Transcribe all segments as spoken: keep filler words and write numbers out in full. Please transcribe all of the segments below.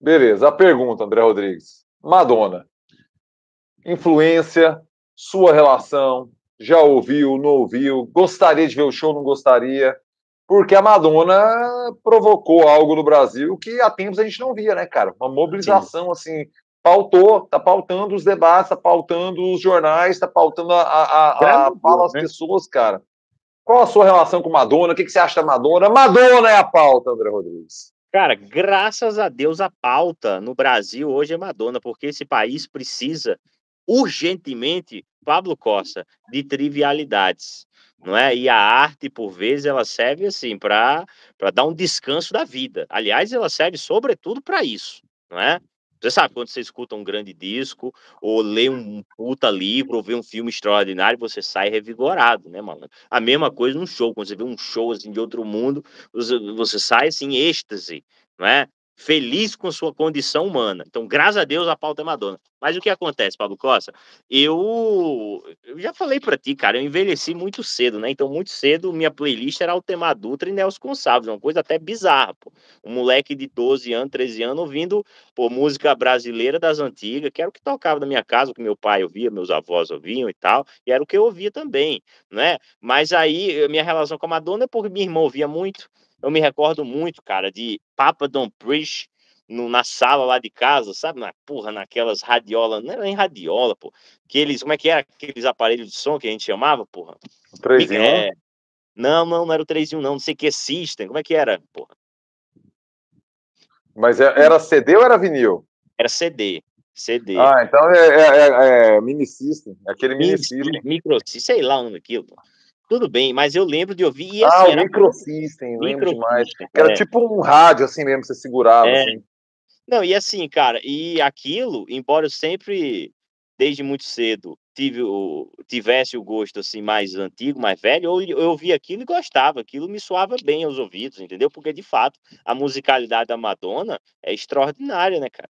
Beleza, a pergunta, André Rodrigues. Madonna. Influência, sua relação, já ouviu, não ouviu, gostaria de ver o show, não gostaria, porque a Madonna provocou algo no Brasil que há tempos a gente não via, né, cara? Uma mobilização, sim, assim, pautou, tá pautando os debates, tá pautando os jornais, tá pautando a, a, a, Grande, a fala às né? pessoas, cara. Qual a sua relação com Madonna? O que, que você acha da Madonna? Madonna é a pauta, André Rodrigues. Cara, graças a Deus a pauta no Brasil hoje é Madonna, porque esse país precisa urgentemente, Pablo Kossa, de trivialidades, não é? E a arte, por vezes, ela serve assim para dar um descanso da vida. Aliás, ela serve sobretudo para isso, não é? Você sabe, quando você escuta um grande disco, ou lê um puta livro, ou vê um filme extraordinário, você sai revigorado, né, malandro? A mesma coisa num show, quando você vê um show assim, de outro mundo, você, você sai assim, em êxtase, né? Feliz com sua condição humana. Então, graças a Deus, a pauta é Madonna. Mas o que acontece, Pablo Kossa? Eu, eu já falei pra ti, cara, eu envelheci muito cedo, né? Então, muito cedo, minha playlist era Altemar Dutra e Nelson Gonçalves, uma coisa até bizarra, pô. Um moleque de doze anos, treze anos, ouvindo, pô, música brasileira das antigas, que era o que tocava na minha casa, o que meu pai ouvia, meus avós ouviam e tal, e era o que eu ouvia também, né? Mas aí, minha relação com a Madonna é porque minha irmã ouvia muito. Eu me recordo muito, cara, de Papa Don't Preach no, na sala lá de casa, sabe? Na, porra, naquelas radiolas, não era nem radiola, pô. Aqueles, como é que era? Aqueles aparelhos de som que a gente chamava, porra? O três em um? É... Não, não, não era o três em um, não. Não sei o que, System. Como é que era, porra? Mas era C D ou era vinil? Era C D. C D. Ah, então é, é, é, é mini System. Aquele mini, mini System. Micro System, sei lá o nome daquilo, pô. Tudo bem, mas eu lembro de ouvir... E, assim, ah, era o Micro System, micro lembro demais. System, era é. tipo um rádio, assim mesmo, você segurava. É. Assim. Não, e assim, cara, e aquilo, embora eu sempre, desde muito cedo, tive o, tivesse o gosto assim mais antigo, mais velho, eu, eu ouvia aquilo e gostava, aquilo me soava bem aos ouvidos, entendeu? Porque, de fato, a musicalidade da Madonna é extraordinária, né, cara?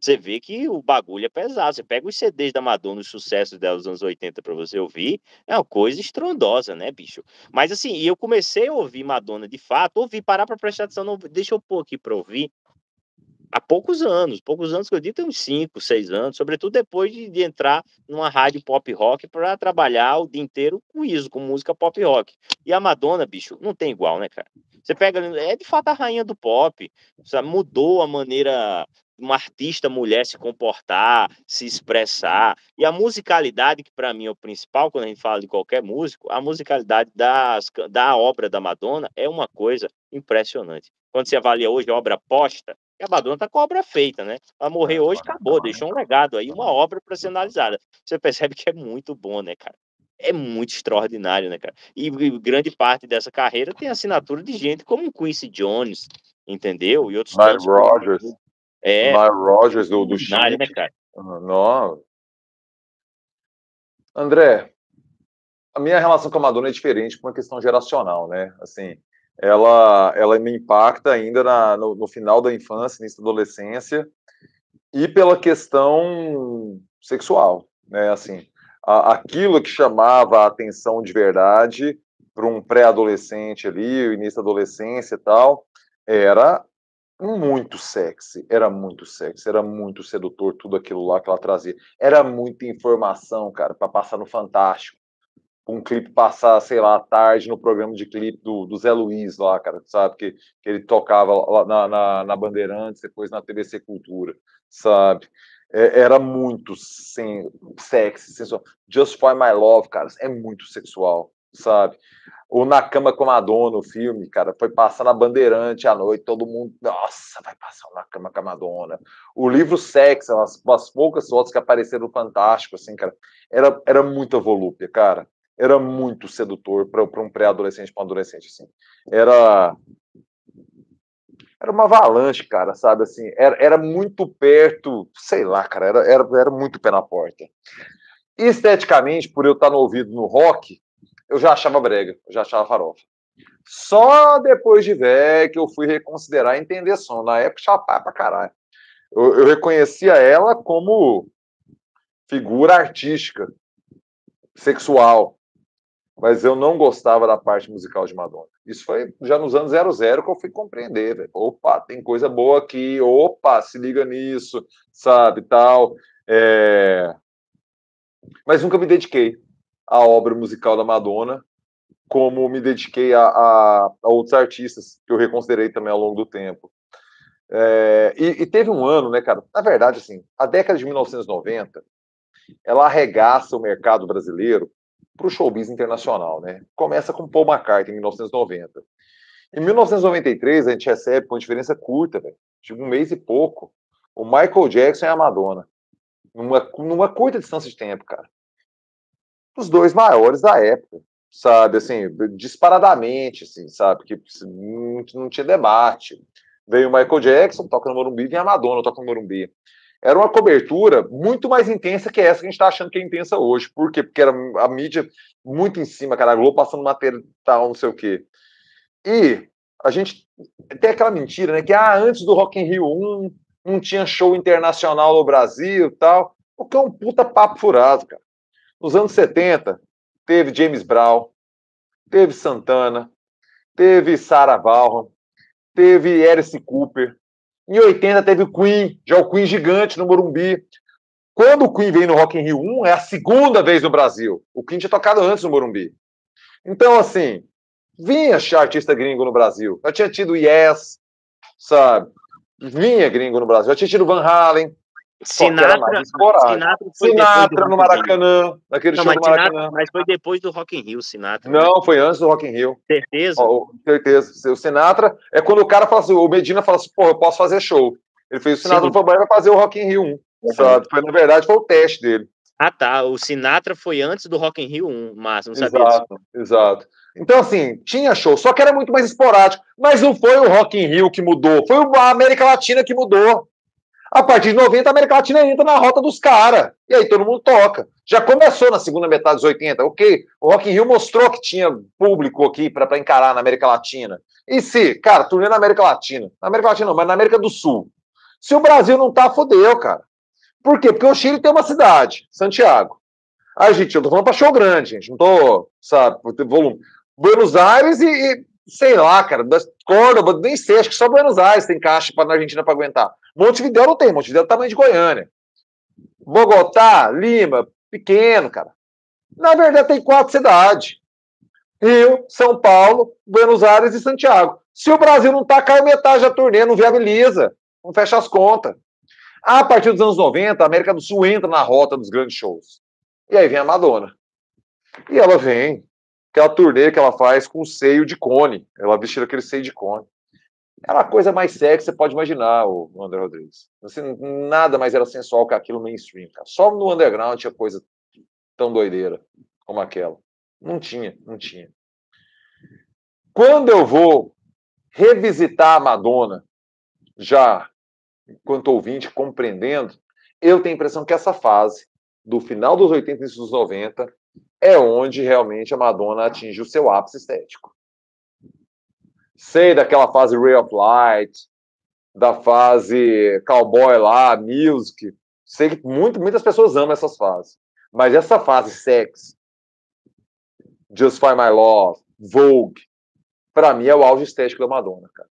Você vê que o bagulho é pesado. Você pega os C Ds da Madonna, os sucessos dela dos anos oitenta para você ouvir, é uma coisa estrondosa, né, bicho? Mas assim, eu comecei a ouvir Madonna de fato, ouvi, parar para prestar atenção, não, deixa eu pôr aqui para ouvir, há poucos anos, poucos anos que eu digo, tem uns cinco, seis anos, sobretudo depois de, de entrar numa rádio pop rock para trabalhar o dia inteiro com isso, com música pop rock. E a Madonna, bicho, não tem igual, né, cara? Você pega, é de fato a rainha do pop, sabe? Mudou a maneira... uma artista mulher se comportar, se expressar, e a musicalidade, que para mim é o principal quando a gente fala de qualquer músico, a musicalidade das, da obra da Madonna é uma coisa impressionante. Quando você avalia hoje a obra posta, a Madonna tá com a obra feita, né? Ela morreu hoje, acabou, deixou um legado aí, uma obra para ser analisada. Você percebe que é muito bom, né, cara? É muito extraordinário, né, cara? E, e grande parte dessa carreira tem assinatura de gente como Quincy Jones, entendeu? E outros... Mario Rogers. Como... É, Mario Rogers do, do Chile, né, cara? Não. André, a minha relação com a Madonna é diferente por uma questão geracional, né? Assim, ela, ela me impacta ainda na, no, no final da infância, início da adolescência, e pela questão sexual, né? Assim, a, aquilo que chamava a atenção de verdade para um pré-adolescente ali, o início da adolescência e tal, era... muito sexy, era muito sexy, era muito sedutor, tudo aquilo lá que ela trazia. Era muita informação, cara, para passar no Fantástico. Um clipe passar, sei lá, à tarde no programa de clipe do, do Zé Luiz lá, cara, sabe? Que, que ele tocava lá na, na, na Bandeirantes, depois na T V C Cultura, sabe? É, era muito sem, sexy, sensual. Just for My Love, cara, é muito sexual, sabe? O Na Cama com a Madonna, o filme, cara, foi passar na Bandeirante à noite, todo mundo, nossa, vai passar o Na Cama com a Madonna. O livro Sexo, as, as poucas fotos que apareceram no Fantástico, assim, cara, era, era muita volúpia, cara, era muito sedutor para um pré-adolescente, para um adolescente, assim, era... Era uma avalanche, cara, sabe, assim, era, era muito perto, sei lá, cara, era, era, era muito pé na porta. Esteticamente, por eu estar no ouvido no rock, eu já achava brega, eu já achava farofa. Só depois de velho que eu fui reconsiderar e entender som. Na época, chapar pra caralho. Eu, eu reconhecia ela como figura artística, sexual, mas eu não gostava da parte musical de Madonna. Isso foi já nos anos zero zero que eu fui compreender, velho. Opa, tem coisa boa aqui, opa, se liga nisso, sabe, tal. É... Mas nunca me dediquei à obra musical da Madonna, como me dediquei a, a, a outros artistas, que eu reconsiderei também ao longo do tempo. É... E, e teve um ano, né, cara, na verdade, assim, a década de mil novecentos e noventa, ela arregaça o mercado brasileiro para o showbiz internacional, né? Começa com Paul McCartney em mil novecentos e noventa. Em mil novecentos e noventa e três, a gente recebe, com diferença curta, véio, tipo um mês e pouco, o Michael Jackson e a Madonna, numa, numa curta distância de tempo, cara. Os dois maiores da época, sabe? Assim, disparadamente, assim, sabe? Que não, não tinha debate. Veio o Michael Jackson, toca no Morumbi, vem a Madonna, toca no Morumbi. Era uma cobertura muito mais intensa que essa que a gente está achando que é intensa hoje. Por quê? Porque era a mídia muito em cima, cara, a Globo passando matéria tal, não sei o quê. E a gente tem aquela mentira, né? Que ah, antes do Rock in Rio um não tinha show internacional no Brasil e tal. O que é um puta papo furado, cara. Nos anos setenta, teve James Brown, teve Santana, teve Sarah Vaughan, teve Alice Cooper. Em oitenta teve o Queen, já o Queen gigante no Morumbi. Quando o Queen veio no Rock in Rio um, é a segunda vez no Brasil. O Queen tinha tocado antes no Morumbi. Então, assim, vinha artista gringo no Brasil. Já tinha tido Yes, sabe? Vinha gringo no Brasil. Já tinha tido Van Halen. Sinatra, Sinatra, Sinatra no Maracanã, naquele show do Maracanã. Mas foi depois do Rock in Rio, Sinatra. Não, foi antes do Rock in Rio. Certeza? Ó, certeza. O Sinatra é quando o cara fala assim, o Medina fala assim, pô, eu posso fazer show. Ele fez o Sinatra, foi vai fazer o Rock in Rio um. Exato. Foi, na verdade, foi o teste dele. Ah, tá. O Sinatra foi antes do Rock in Rio um, mas não sabia disso. Exato, exato. Então, assim, tinha show, só que era muito mais esporádico. Mas não foi o Rock in Rio que mudou, foi a América Latina que mudou. A partir de noventa, a América Latina entra na rota dos caras. E aí todo mundo toca. Já começou na segunda metade dos oitenta. Ok, o Rock in Rio mostrou que tinha público aqui para encarar na América Latina. E se, cara, turnê na América Latina. Na América Latina não, mas na América do Sul. Se o Brasil não tá, fodeu, cara. Por quê? Porque o Chile tem uma cidade, Santiago. Aí, gente, eu tô falando pra show grande, gente. Não tô, sabe, volume. Buenos Aires e, e sei lá, cara, Córdoba, nem sei, acho que só Buenos Aires tem caixa pra, na Argentina pra aguentar. Montevidéu não tem, Montevidéu é o tamanho de Goiânia. Bogotá, Lima, pequeno, cara. Na verdade tem quatro cidades. Rio, São Paulo, Buenos Aires e Santiago. Se o Brasil não tá, cai metade da turnê, não viabiliza, não fecha as contas. A partir dos anos noventa, a América do Sul entra na rota dos grandes shows. E aí vem a Madonna. E ela vem, aquela turnê que ela faz com o seio de cone. Ela vestindo aquele seio de cone. Era a coisa mais sexy que você pode imaginar, o André Rodrigues. Assim, nada mais era sensual que aquilo mainstream, cara. Só no underground tinha coisa tão doideira como aquela. Não tinha, não tinha. Quando eu vou revisitar a Madonna, já enquanto ouvinte, compreendendo, eu tenho a impressão que essa fase, do final dos oitenta e início dos noventa, é onde realmente a Madonna atinge o seu ápice estético. Sei daquela fase Ray of Light, da fase Cowboy lá, Music. Sei que muito, muitas pessoas amam essas fases. Mas essa fase Sex, Just for My Love, Vogue, pra mim é o auge estético da Madonna, cara.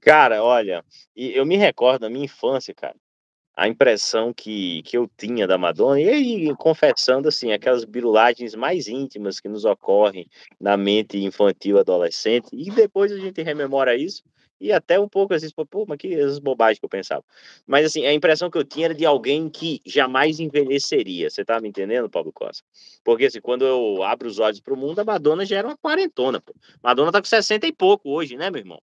Cara, olha, eu me recordo da minha infância, cara, a impressão que, que eu tinha da Madonna, e aí confessando assim, aquelas birulagens mais íntimas que nos ocorrem na mente infantil, adolescente, e depois a gente rememora isso, e até um pouco assim, pô, mas que essas bobagens que eu pensava. Mas assim, a impressão que eu tinha era de alguém que jamais envelheceria, você tá me entendendo, Pablo Kossa? Porque assim, quando eu abro os olhos pro mundo, a Madonna já era uma quarentona, pô. Madonna tá com sessenta e pouco hoje, né, meu irmão?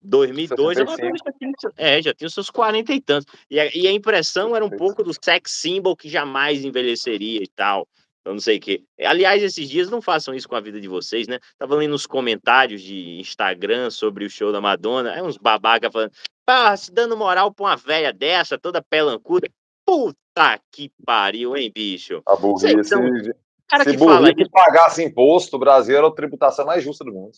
dois mil e dois, ela já tinha, é, já tinha os seus quarenta e tantos. E a, e a impressão era um pouco do sex symbol que jamais envelheceria e tal. Eu não sei o quê. Aliás, esses dias não façam isso com a vida de vocês, né? Tava lendo nos comentários de Instagram sobre o show da Madonna. É uns babaca falando, pá, se dando moral pra uma velha dessa, toda pelancuda. Puta que pariu, hein, bicho? A burrice. Então, cara, se que burrice fala, que pagasse imposto, o Brasil era a tributação mais justa do mundo.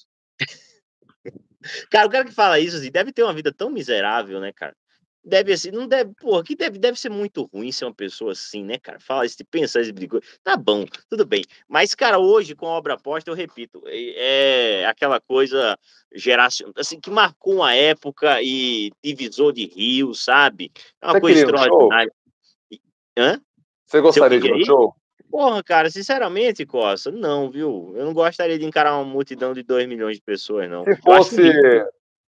Cara, o cara que fala isso, assim, deve ter uma vida tão miserável, né, cara? Deve assim, não deve, porra, que deve, deve ser muito ruim ser uma pessoa assim, né, cara? Fala isso, pensa isso, brigou. Tá bom, tudo bem. Mas, cara, hoje, com a obra posta, eu repito, é aquela coisa geracional, assim, que marcou uma época e divisou de rio, sabe? É uma Você coisa extraordinária. Um Hã? Você gostaria de um show? Porra, cara, sinceramente, Costa, não, viu? Eu não gostaria de encarar uma multidão de dois milhões de pessoas, não. Se fosse...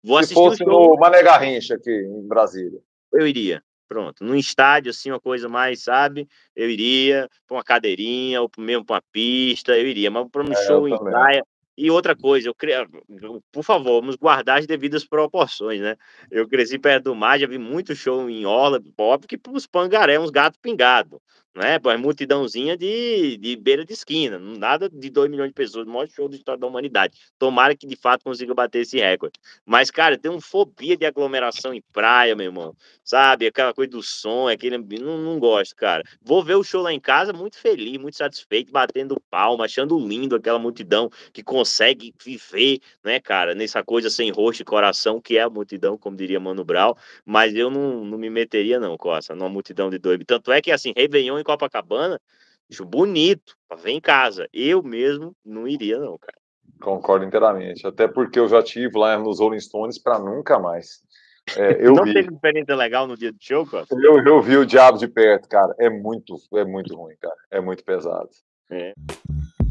Vou Se fosse no Mané Garrincha aqui em Brasília. Eu iria, pronto. Num estádio, assim, uma coisa mais, sabe? Eu iria pra uma cadeirinha, ou mesmo pra uma pista, eu iria. Mas pra um é, show em praia... E outra coisa, eu cre... por favor, vamos guardar as devidas proporções, né? Eu cresci perto do mar, já vi muito show em orla, óbvio que pros pangaré, uns gatos pingados, né? Pô, multidãozinha de, de beira de esquina, nada de dois milhões de pessoas, o maior show da história da humanidade. Tomara que, de fato, consiga bater esse recorde. Mas, cara, tem uma fobia de aglomeração em praia, meu irmão, sabe? Aquela coisa do som, aquele... não, não gosto, cara. Vou ver o show lá em casa muito feliz, muito satisfeito, batendo palma, achando lindo aquela multidão que consegue viver, né, cara, nessa coisa sem rosto e coração, que é a multidão, como diria Mano Brown, mas eu não, não me meteria, não, Costa, numa multidão de doido. Tanto é que, assim, Réveillon em Copacabana, acho bonito, pra ver em casa. Eu mesmo não iria, não, cara. Concordo inteiramente, até porque eu já tive lá nos Rolling Stones pra nunca mais. É, eu não vi. Teve experiência legal no dia do show, Costa? Eu, eu vi o diabo de perto, cara, é muito, é muito ruim, cara, é muito pesado. É.